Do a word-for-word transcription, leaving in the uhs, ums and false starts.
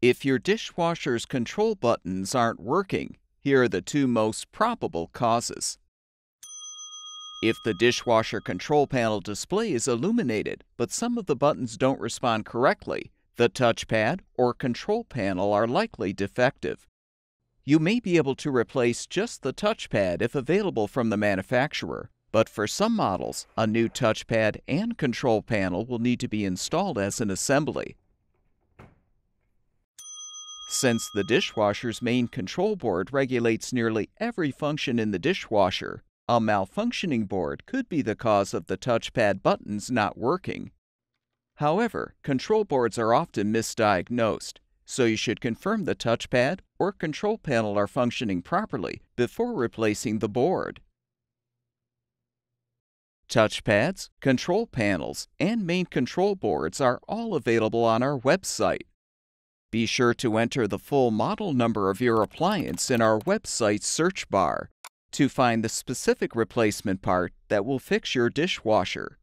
If your dishwasher's control buttons aren't working, here are the two most probable causes. If the dishwasher control panel display is illuminated, but some of the buttons don't respond correctly, the touchpad or control panel are likely defective. You may be able to replace just the touchpad if available from the manufacturer, but for some models, a new touchpad and control panel will need to be installed as an assembly. Since the dishwasher's main control board regulates nearly every function in the dishwasher, a malfunctioning board could be the cause of the touchpad buttons not working. However, control boards are often misdiagnosed, so you should confirm the touchpad or control panel are functioning properly before replacing the board. Touchpads, control panels, and main control boards are all available on our website. Be sure to enter the full model number of your appliance in our website search bar to find the specific replacement part that will fix your dishwasher.